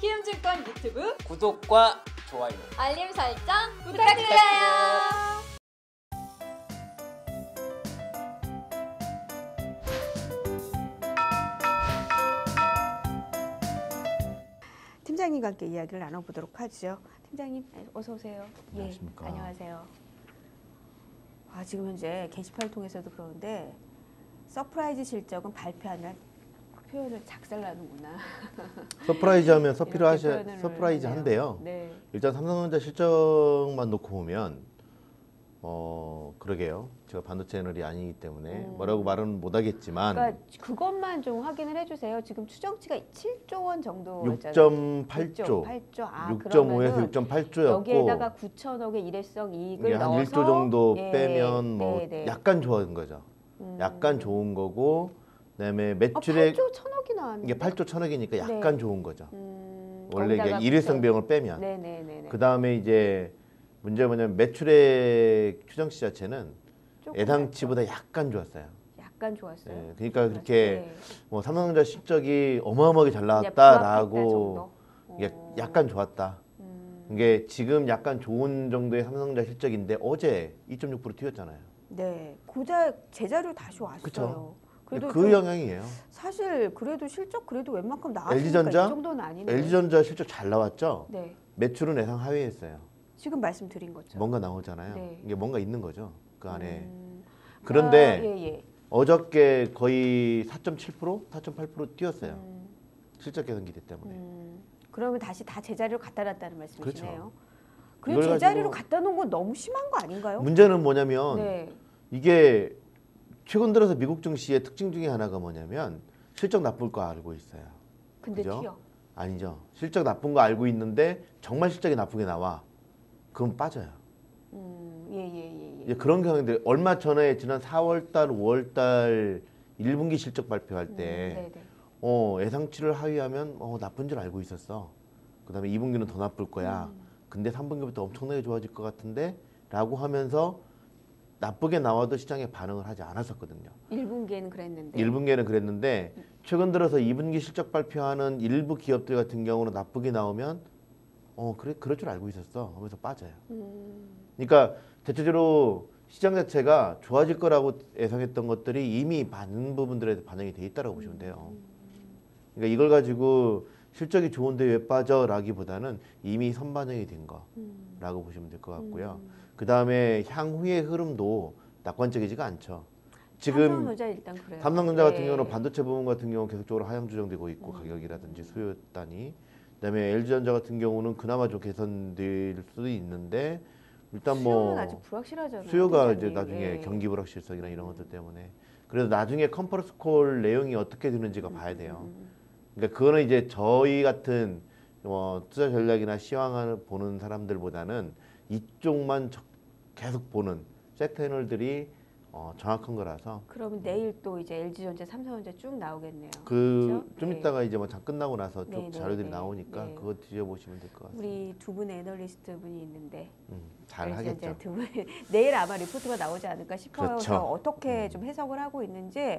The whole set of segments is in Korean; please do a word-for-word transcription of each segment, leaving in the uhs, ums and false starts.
키움증권 유튜브 구독과 좋아요, 알림 설정 부탁드려요. 부탁드려요. 팀장님과 함께 이야기를 나눠보도록 하죠. 팀장님 어서 오세요. 안녕하십니까. 예, 안녕하세요. 아, 지금 현재 게시판을 통해서도 그러는데 서프라이즈 실적은 발표하면 표현을 작살나는구나. 서프라이즈 하면 서피를 하셔 서프라이즈 한데요. 네. 일단 삼성전자 실적만 놓고 보면 어 그러게요. 제가 반도체 애널이 아니기 때문에 음. 뭐라고 말은 못하겠지만 그러니까 그것만 좀 확인을 해주세요. 지금 추정치가 칠조 원 정도였잖아요. 육 점 팔 조. 육 점 팔 조. 아, 육 점 오에서 육 점 팔 조였고 여기에다가 구천억의 일회성 이익을 넣어서 한 일 조 정도 예, 빼면 뭐 네, 네. 약간 좋은 거죠. 음. 약간 좋은 거고 그다음에 매출액 아, 팔조 천억이나 왔는데. 이게 팔조 천억이니까 약간 네. 좋은 거죠. 음, 원래 이게 일회성 비용을 빼면 네, 네, 네, 네. 그다음에 이제 문제가 뭐냐면 매출액 추정치 자체는 예상치보다 약간 좋았어요. 약간 좋았어요. 네, 그러니까 좋았어요. 그렇게 네. 뭐 삼성전자 실적이 어마어마하게 잘 나왔다라고 이게 약간 좋았다. 음. 이게 지금 약간 좋은 정도의 삼성전자 실적인데 어제 이 점 육 퍼센트 튀었잖아요. 네, 고작 제자료 다시 왔어요. 그쵸? 그래도 그 영향이에요. 사실 그래도 실적 그래도 웬만큼 나왔으니까 이 정도는 아닌데. 엘지전자 실적 잘 나왔죠. 네. 매출은 예상 하회했어요. 지금 말씀드린 거죠. 뭔가 나오잖아요. 네. 이게 뭔가 있는 거죠. 그 안에. 음... 그런데 아, 예, 예. 어저께 거의 사 점 칠 퍼센트, 사 점 팔 퍼센트 뛰었어요. 음... 실적 개선 기대 때문에. 음... 그러면 다시 다 제자리로 갖다 놨다는 말씀이시네요. 그렇죠. 그리고 제자리로 가지고... 갖다 놓은 건 너무 심한 거 아닌가요? 문제는 뭐냐면 네. 이게 최근 들어서 미국 증시의 특징 중에 하나가 뭐냐면 실적 나쁠 거 알고 있어요. 근데 그죠? 튀어. 아니죠. 실적 나쁜 거 알고 있는데 정말 실적이 나쁘게 나와. 그럼 빠져요. 음, 예, 예, 예, 예. 그런 경향들 얼마 전에 지난 사월 달, 오월 달 일 분기 실적 발표할 때 음, 어, 예상치를 하회하면 어, 나쁜 줄 알고 있었어. 그다음에 이 분기는 더 나쁠 거야. 음. 근데 삼 분기부터 엄청나게 좋아질 것 같은데 라고 하면서 나쁘게 나와도 시장에 반응을 하지 않았었거든요. 일 분기에는 그랬는데. 일 분기에는 그랬는데 최근 들어서 이 분기 실적 발표하는 일부 기업들 같은 경우는 나쁘게 나오면 어 그래 그럴 줄 알고 있었어 하면서 빠져요. 음. 그러니까 대체적으로 시장 자체가 좋아질 거라고 예상했던 것들이 이미 많은 부분들에 반영이 돼 있다라고 음. 보시면 돼요. 그러니까 이걸 가지고 실적이 좋은데 왜 빠져라기보다는 이미 선반영이 된 거라고 음. 보시면 될 것 같고요. 음. 그 다음에 향후의 흐름도 낙관적이지가 않죠. 지금 삼성전자 일단 그래요. 삼성전자 같은 네. 경우는 반도체 부분 같은 경우 계속적으로 하향 조정되고 있고 음. 가격이라든지 수요 단위. 그다음에 엘지전자 같은 경우는 그나마 좀 개선될 수도 있는데 일단 뭐 수요는 아직 불확실하잖아요. 수요가 이제 나중에 예. 경기 불확실성이나 이런 것들 때문에 그래서 나중에 컨퍼런스 콜 내용이 어떻게 되는지가 음. 봐야 돼요. 그러니까 그거는 이제 저희 같은 뭐 투자 전략이나 시황을 보는 사람들보다는 이쪽만 계속 보는 섹터 애널들이 어, 정확한 거라서. 그러면 내일 또 이제 엘지전자, 삼성전자 쭉 나오겠네요. 그 좀 이따가 네. 이제 뭐 장 끝나고 나서 쭉 네, 자료들이 네, 나오니까 네. 그거 뒤져보시면 될 것 같습니다. 우리 두 분의 애널리스트 분이 있는데 음, 잘 하겠죠. 두 분 내일 아마 리포트가 나오지 않을까 싶어서 그렇죠. 어떻게 음. 좀 해석을 하고 있는지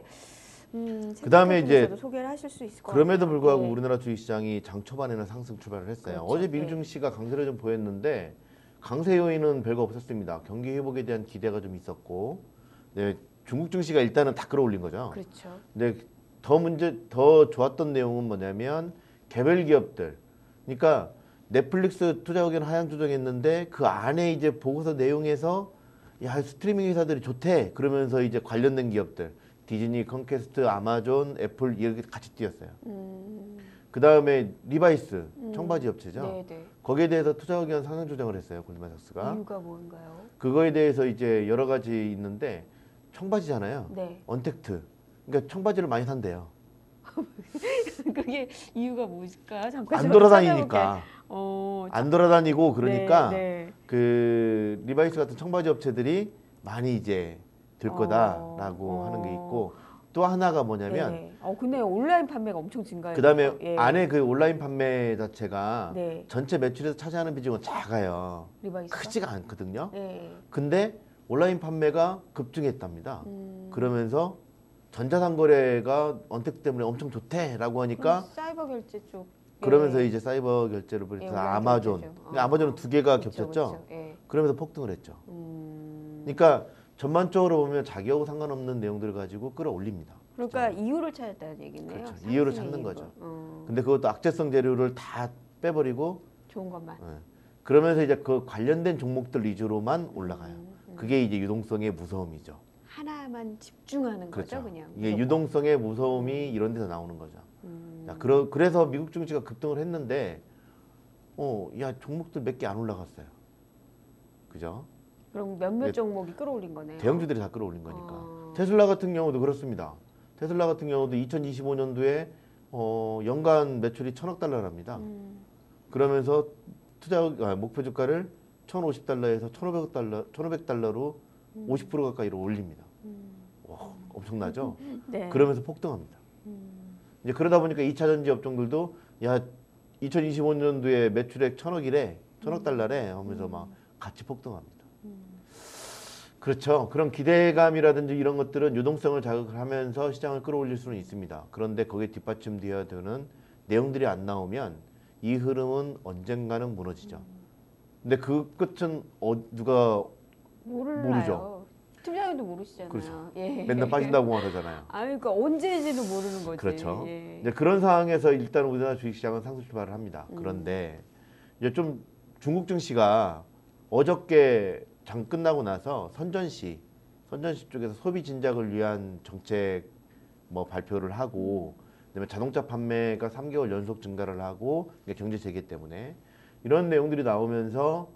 음, 그다음에 이제 소개를 하실 수 있을 것 그럼에도 같아요. 불구하고 네. 우리나라 주식시장이 장 초반에는 상승 출발을 했어요. 그렇죠. 어제 미국 증시가 네. 강세를 좀 보였는데 강세 요인은 별거 없었습니다. 경기 회복에 대한 기대가 좀 있었고 네, 중국 증시가 일단은 다 끌어올린 거죠. 그렇죠. 근데 더 문제, 더 좋았던 내용은 뭐냐면 개별 기업들. 그러니까 넷플릭스 투자 의견 하향 조정했는데 그 안에 이제 보고서 내용에서 야 스트리밍 회사들이 좋대 그러면서 이제 관련된 기업들 디즈니, 콘캐스트, 아마존, 애플 이렇게 같이 뛰었어요. 음. 그 다음에 리바이스 음. 청바지 업체죠. 네네. 거기에 대해서 투자 의견 상향 조정을 했어요. 골드만삭스가. 이유가 뭔가요? 그거에 대해서 이제 여러 가지 있는데. 청바지잖아요. 네. 언택트. 그러니까 청바지를 많이 산대요. 그게 이유가 뭘까? 잠깐 안 돌아다니니까. 어, 안 돌아다니고 그러니까 네, 네. 그 리바이스 같은 청바지 업체들이 많이 이제 들 거다라고 어, 어. 하는 게 있고 또 하나가 뭐냐면. 네. 어 근데 온라인 판매가 엄청 증가해요. 그다음에 예. 안에 그 온라인 판매 자체가 네. 전체 매출에서 차지하는 비중은 작아요. 리바이스 크지가 않거든요. 네. 근데 온라인 판매가 급증했답니다. 음. 그러면서 전자상거래가 언택트 때문에 엄청 좋대라고 하니까 사이버 결제 쪽 그러면서 예. 이제 사이버 결제를 보니까 예, 아마존. 아. 아마존은 두 개가 그쵸, 겹쳤죠. 그쵸, 예. 그러면서 폭등을 했죠. 음... 그러니까 전반적으로 보면 자기하고 상관없는 내용들을 가지고 끌어올립니다. 그러니까 진짜. 이유를 찾았다는 얘기네요. 그렇죠. 이유를 찾는 거죠. 어. 근데 그것도 악재성 재료를 다 빼버리고 좋은 것만. 예. 그러면서 이제 그 관련된 종목들 위주로만 올라가요. 음, 음. 그게 이제 유동성의 무서움이죠. 하나만 집중하는 그렇죠. 거죠, 그냥. 이게 유동성의 무서움이 음. 이런 데서 나오는 거죠. 음. 야, 그러, 그래서 미국 증시가 급등을 했는데, 어, 야, 종목들 몇 개 안 올라갔어요. 그죠? 그럼 몇몇 종목이 끌어올린 거네요. 대형주들이 다 끌어올린 거니까. 어. 테슬라 같은 경우도 그렇습니다. 테슬라 같은 경우도 이천이십오 년도에 어, 연간 매출이 천억 달러랍니다. 음. 그러면서 투자 아, 목표 주가를 천오십 달러에서 천오백 달러, 천오백 달러로 음. 오십 퍼센트 가까이로 올립니다. 음. 와, 엄청나죠? 네. 그러면서 폭등합니다. 음. 이제 그러다 보니까 이 차 전지 업종들도 야, 이천이십오 년도에 매출액 천억이래, 천억 달러래 하면서 음. 막 같이 폭등합니다. 음. 그렇죠. 그런 기대감이라든지 이런 것들은 유동성을 자극하면서 시장을 끌어올릴 수는 있습니다. 그런데 거기에 뒷받침되어야 되는 내용들이 안 나오면 이 흐름은 언젠가는 무너지죠. 음. 근데 그 끝은 어, 누가 몰라요. 모르죠. 팀장님도 모르시잖아요. 그렇죠. 예. 맨날 빠진다고 하잖아요. 아, 그러니까 언제인지도 모르는 거지. 그렇죠. 예. 이제 그런 상황에서 일단 우리나라 주식시장은 상승 출발을 합니다. 음. 그런데 이제 좀 중국 증시가 어저께 장 끝나고 나서 선전시, 선전시 쪽에서 소비 진작을 위한 정책 뭐 발표를 하고, 그다음에 자동차 판매가 삼 개월 연속 증가를 하고, 경제 재개 때문에 이런 내용들이 나오면서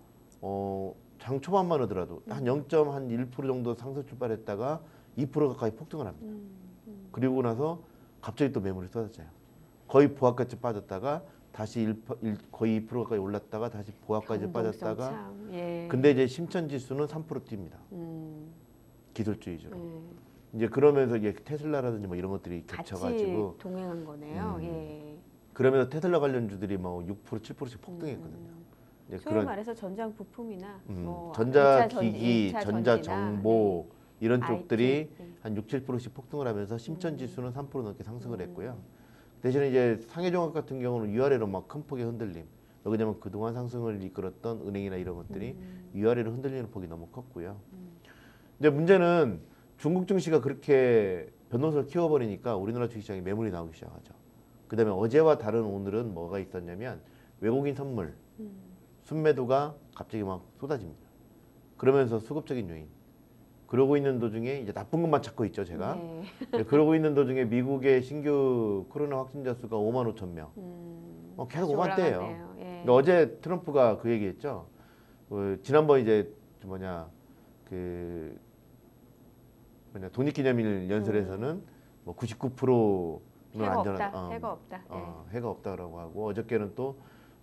어. 장 초반만 하더라도 한 영 점 일 퍼센트 정도 상승 출발했다가 이 퍼센트 가까이 폭등을 합니다. 음, 음. 그리고 나서 갑자기 또 매물이 쏟아져요. 거의 보합까지 빠졌다가 다시 일, 일, 거의 이 퍼센트 가까이 올랐다가 다시 보합까지 빠졌다가 예. 근데 이제 심천지수는 삼 퍼센트 뜁니다. 음. 기술주의적으로. 음. 이제 그러면서 이제 테슬라라든지 뭐 이런 것들이 겹쳐가지고 같이 동행한 거네요. 음. 예. 그러면서 테슬라 관련주들이 뭐 육 퍼센트, 칠 퍼센트씩 폭등했거든요. 음. 소위 그런, 말해서 전장 부품이나 음, 뭐 전자기기, 전자정보 네. 이런 쪽들이 아이티, 네. 한 육, 칠 퍼센트씩 폭등을 하면서 심천지수는 삼 퍼센트 넘게 상승을 음. 했고요. 대신에 이제 상해종합 같은 경우는 위아래로 막 큰 폭의 흔들림. 왜냐하면 그동안 상승을 이끌었던 은행이나 이런 것들이 음. 위아래로 흔들리는 폭이 너무 컸고요. 음. 근데 문제는 중국 증시가 그렇게 변동성을 키워버리니까 우리나라 주식시장에 매물이 나오기 시작하죠. 그 다음에 어제와 다른 오늘은 뭐가 있었냐면 외국인 선물. 음. 순매도가 갑자기 막 쏟아집니다. 그러면서 수급적인 요인. 그러고 있는 도중에 이제 나쁜 것만 찾고 있죠, 제가. 네. 네, 그러고 있는 도중에 미국의 신규 코로나 확진자 수가 오만 오천 명. 음, 어, 계속 오만대예요. 예. 그러니까 어제 트럼프가 그 얘기했죠. 어, 지난번 이제 뭐냐 그 뭐냐 독립기념일 연설에서는 음. 뭐 구십구 퍼센트는 안전하다. 어, 해가 없다. 어, 네. 해가 없다라고 하고 어저께는 또.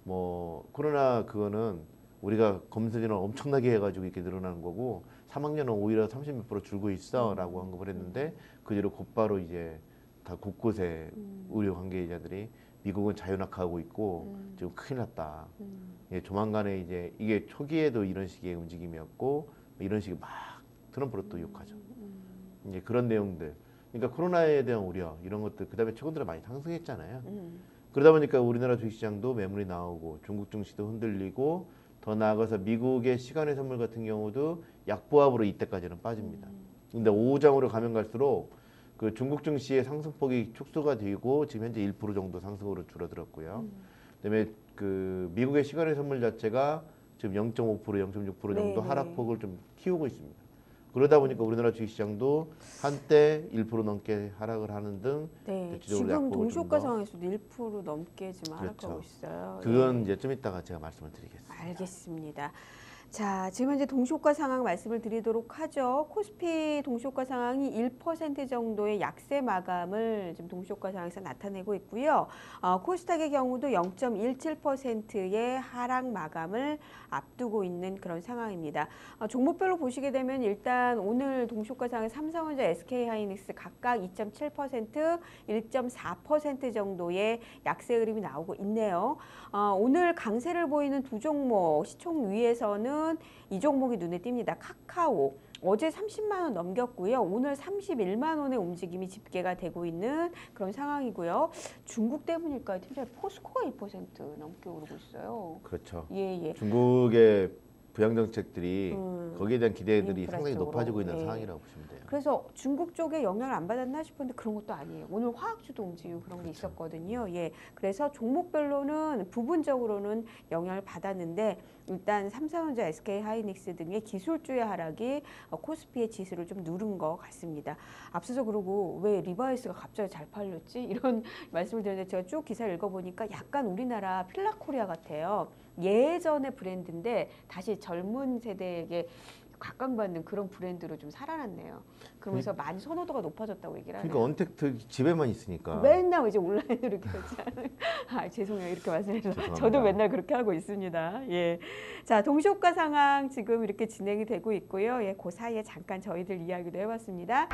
뭐 코로나 그거는 우리가 검수진을 엄청나게 해가지고 이렇게 늘어나는 거고 삼 학년은 오히려 삼십 몇 퍼센트 줄고 있어 라고 언급을 했는데 그 뒤로 곧바로 이제 다 곳곳에 음. 의료 관계자들이 미국은 자유낙하하고 있고 음. 지금 큰일 났다. 음. 예, 조만간에 이제 이게 초기에도 이런 식의 움직임이었고 이런 식이 막 트럼프로 또 욕하죠. 음. 이제 그런 내용들. 그러니까 코로나에 대한 우려 이런 것들 그다음에 최근들은 많이 상승했잖아요. 음. 그러다 보니까 우리나라 주식시장도 매물이 나오고 중국 증시도 흔들리고 더 나아가서 미국의 시간의 선물 같은 경우도 약보합으로 이때까지는 빠집니다. 근데 오후장으로 가면 갈수록 그 중국 증시의 상승폭이 축소가 되고 지금 현재 일 퍼센트 정도 상승으로 줄어들었고요. 음. 그다음에 그 미국의 시간의 선물 자체가 지금 영 점 오 퍼센트, 영 점 육 퍼센트 정도 네네. 하락폭을 좀 키우고 있습니다. 그러다 보니까 우리나라 주식시장도 한때 일 퍼센트 넘게 하락을 하는 등 네, 지금 동시효과 상황에서도 일 퍼센트 넘게 지금 그렇죠. 하락하고 있어요. 그건 예. 이제 좀 이따가 제가 말씀을 드리겠습니다. 알겠습니다. 자, 지금 현재 동시효과 상황 말씀을 드리도록 하죠. 코스피 동시효과 상황이 일 퍼센트 정도의 약세 마감을 지금 동시효과 상황에서 나타내고 있고요. 어, 코스닥의 경우도 영 점 일칠 퍼센트의 하락 마감을 앞두고 있는 그런 상황입니다. 어, 종목별로 보시게 되면 일단 오늘 동시효과 상황에 삼성전자, 에스케이하이닉스 각각 이 점 칠 퍼센트, 일 점 사 퍼센트 정도의 약세 흐름이 나오고 있네요. 어, 오늘 강세를 보이는 두 종목 시총 위에서는 이 종목이 눈에 띕니다. 카카오. 어제 삼십만 원 넘겼고요. 오늘 삼십일만 원의 움직임이 집계가 되고 있는 그런 상황이고요. 중국 때문일까요? 팀장님, 포스코가 이 퍼센트 넘게 오르고 있어요. 그렇죠. 예, 예. 중국의 부양정책들이 음, 거기에 대한 기대들이 상당히 높아지고 있는 네. 상황이라고 보시면 돼요. 그래서 중국 쪽에 영향을 안 받았나 싶은데 그런 것도 아니에요. 오늘 화학주도 움직이고 그런 그렇죠. 게 있었거든요. 예, 그래서 종목별로는 부분적으로는 영향을 받았는데 일단 삼성전자, 에스케이하이닉스 등의 기술주의 하락이 코스피의 지수를 좀 누른 것 같습니다. 앞서서 그러고 왜 리바이스가 갑자기 잘 팔렸지? 이런 말씀을 드렸는데 제가 쭉 기사를 읽어보니까 약간 우리나라 필라코리아 같아요. 예전의 브랜드인데 다시 젊은 세대에게 각광받는 그런 브랜드로 좀 살아났네요. 그러면서 많이 선호도가 높아졌다고 얘기를 하네요. 그러니까 언택트 집에만 있으니까. 맨날 이제 온라인으로 결제하는. 아, 죄송해요. 이렇게 말씀해주셔서. 저도 맨날 그렇게 하고 있습니다. 예. 자, 동시효과 상황 지금 이렇게 진행이 되고 있고요. 예, 그 사이에 잠깐 저희들 이야기도 해봤습니다.